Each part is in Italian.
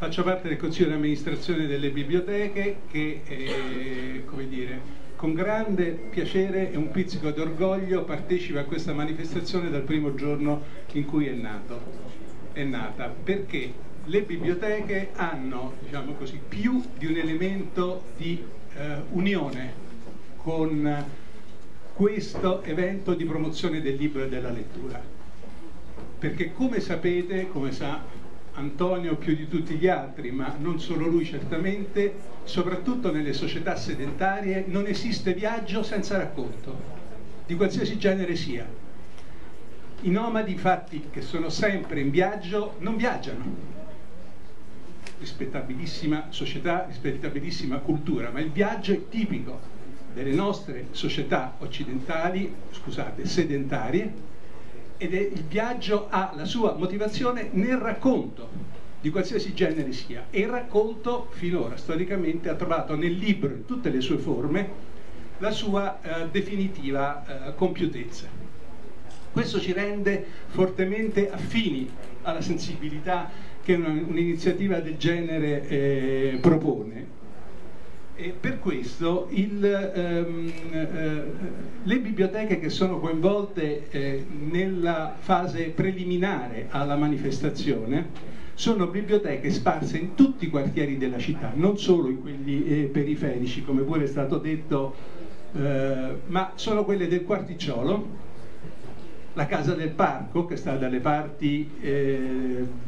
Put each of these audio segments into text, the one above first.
Faccio parte del Consiglio di amministrazione delle biblioteche che, come dire, con grande piacere e un pizzico d'orgoglio partecipa a questa manifestazione dal primo giorno in cui è nata, perché le biblioteche hanno, diciamo così, più di un elemento di unione con questo evento di promozione del libro e della lettura, perché come sapete, come sa Antonio più di tutti gli altri, ma non solo lui certamente, soprattutto nelle società sedentarie non esiste viaggio senza racconto, di qualsiasi genere sia. I nomadi, infatti, che sono sempre in viaggio, non viaggiano. Rispettabilissima società, rispettabilissima cultura, ma il viaggio è tipico delle nostre società occidentali, scusate, sedentarie, ed il viaggio ha la sua motivazione nel racconto, di qualsiasi genere sia, e il racconto finora storicamente ha trovato nel libro, in tutte le sue forme, la sua definitiva compiutezza. Questo ci rende fortemente affini alla sensibilità che un'iniziativa del genere propone. E per questo le biblioteche che sono coinvolte nella fase preliminare alla manifestazione sono biblioteche sparse in tutti i quartieri della città, non solo in quelli periferici, come pure è stato detto, ma sono quelle del Quarticciolo, la Casa del Parco, che sta dalle parti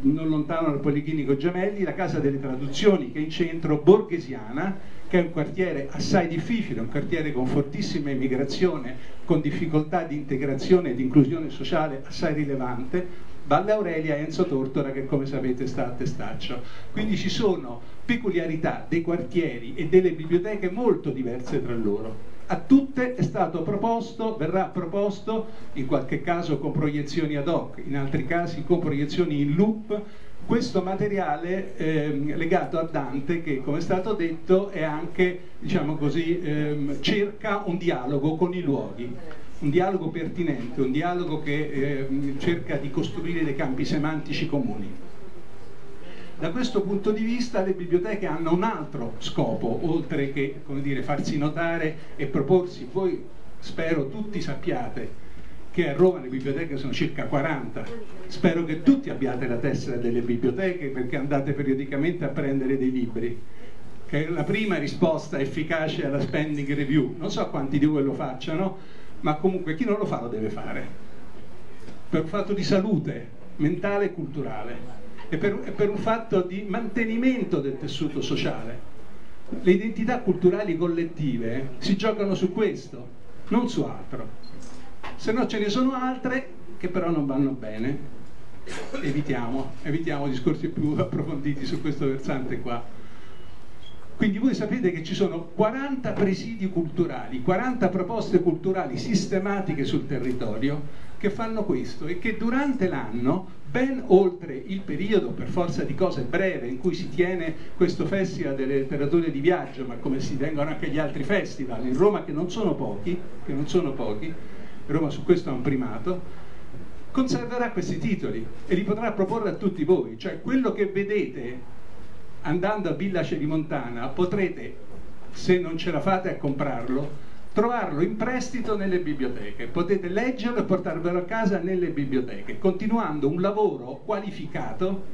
non lontano dal Policlinico Gemelli, la Casa delle Traduzioni, che è in centro, borghesiana, che è un quartiere assai difficile, un quartiere con fortissima immigrazione, con difficoltà di integrazione e di inclusione sociale assai rilevante, Valle Aurelia e Enzo Tortora, che come sapete sta a Testaccio. Quindi ci sono peculiarità dei quartieri e delle biblioteche molto diverse tra loro. A tutte è stato proposto, verrà proposto, in qualche caso con proiezioni ad hoc, in altri casi con proiezioni in loop, questo materiale legato a Dante che, come è stato detto, è anche, diciamo così, cerca un dialogo con i luoghi, un dialogo pertinente, un dialogo che cerca di costruire dei campi semantici comuni. Da questo punto di vista le biblioteche hanno un altro scopo, oltre che, come dire, farsi notare e proporsi. Voi, spero, tutti sappiate che a Roma le biblioteche sono circa 40, spero che tutti abbiate la tessera delle biblioteche perché andate periodicamente a prendere dei libri, che è la prima risposta efficace alla spending review. Non so quanti di voi lo facciano, ma comunque chi non lo fa lo deve fare, per un fatto di salute mentale e culturale e per un fatto di mantenimento del tessuto sociale. Le identità culturali collettive si giocano su questo, non su altro. Se no ce ne sono altre che però non vanno bene, evitiamo discorsi più approfonditi su questo versante qua. Quindi voi sapete che ci sono 40 presidi culturali, 40 proposte culturali sistematiche sul territorio che fanno questo e che durante l'anno, ben oltre il periodo per forza di cose breve in cui si tiene questo festival delle letterature di viaggio, ma come si tengono anche gli altri festival in Roma che non sono pochi, Roma su questo ha un primato, conserverà questi titoli e li potrà proporre a tutti voi. Cioè quello che vedete andando a Villa Celimontana potrete, se non ce la fate a comprarlo, trovarlo in prestito nelle biblioteche, potete leggerlo e portarvelo a casa nelle biblioteche, continuando un lavoro qualificato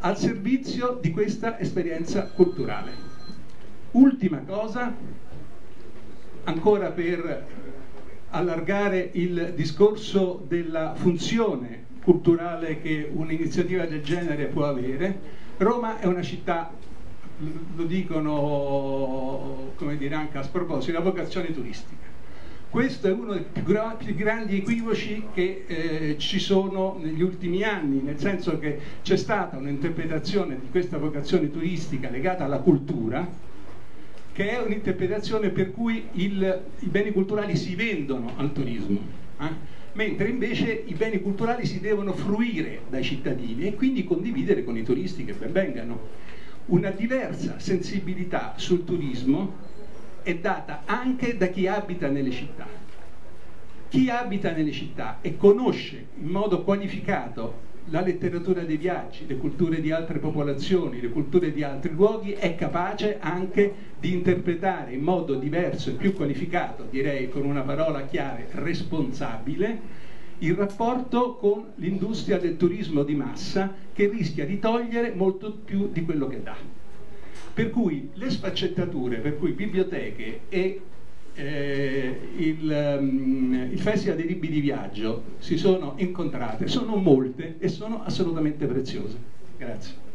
al servizio di questa esperienza culturale. Ultima cosa, ancora per allargare il discorso della funzione culturale che un'iniziativa del genere può avere. Roma è una città, lo dicono, come dire, anche a sproposito, una vocazione turistica. Questo è uno dei più grandi equivoci che ci sono negli ultimi anni, nel senso che c'è stata un'interpretazione di questa vocazione turistica legata alla cultura, che è un'interpretazione per cui i beni culturali si vendono al turismo, mentre invece i beni culturali si devono fruire dai cittadini e quindi condividere con i turisti che ben vengano. Una diversa sensibilità sul turismo è data anche da chi abita nelle città. Chi abita nelle città e conosce in modo qualificato la letteratura dei viaggi, le culture di altre popolazioni, le culture di altri luoghi è capace anche di interpretare in modo diverso e più qualificato, direi con una parola chiave, responsabile, il rapporto con l'industria del turismo di massa, che rischia di togliere molto più di quello che dà. Per cui le sfaccettature, per cui biblioteche e il Festival dei Libri di Viaggio si sono incontrate, sono molte e sono assolutamente preziose. Grazie.